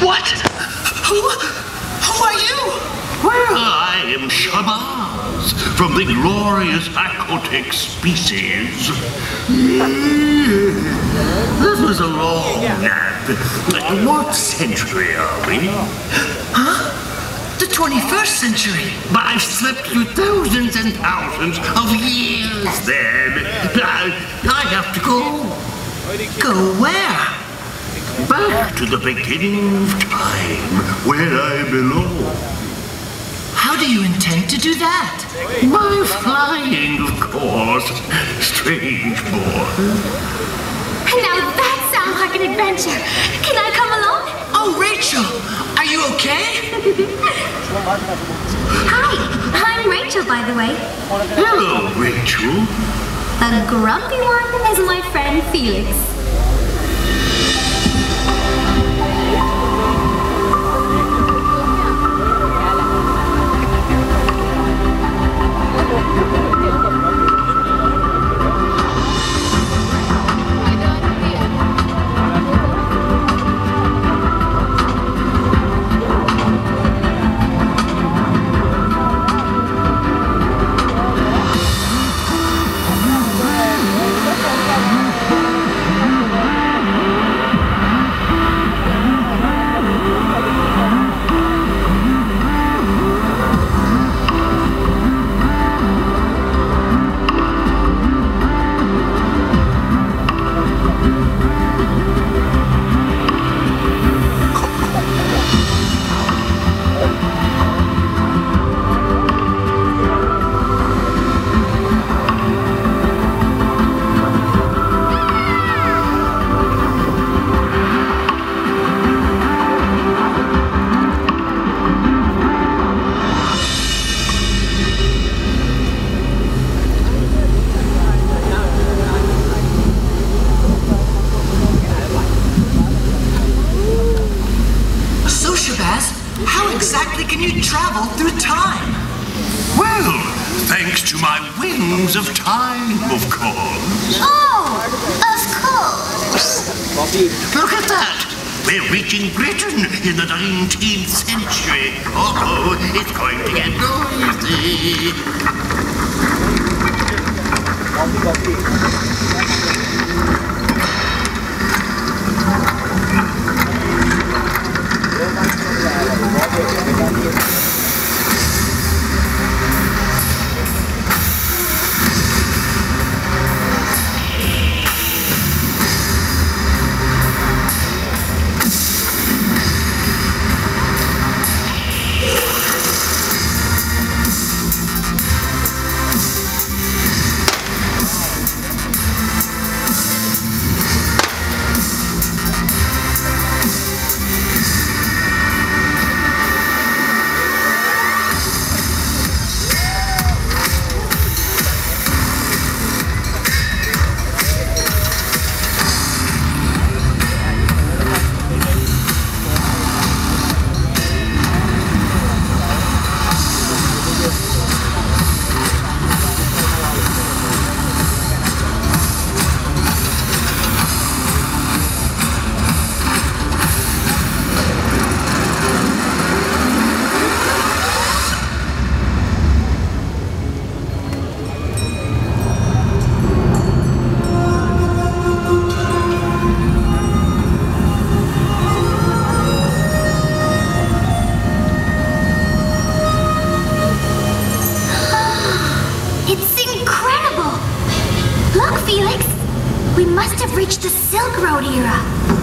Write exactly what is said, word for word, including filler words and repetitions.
What? Who? Who are you? Well, I am Shabazz from the glorious aquatic species. This was a long nap. What century are we? Huh? The twenty-first century. But I've slept through thousands and thousands of years then. I, I have to go. Go where? Back to the beginning of time, where I belong. How do you intend to do that? By flying, of course. Strange boy. Now that sounds like an adventure. Can I come along? Oh, Rachel, are you okay? Hi, I'm Rachel, by the way. Hello, Rachel. The grumpy one is my friend Felix. How exactly can you travel through time? Well, thanks to my wings of time, of course. Oh, of course. Look at that. We're reaching Britain in the nineteenth century. Uh-oh, it's going to get noisy. Look, Felix! We must have reached the Silk Road era.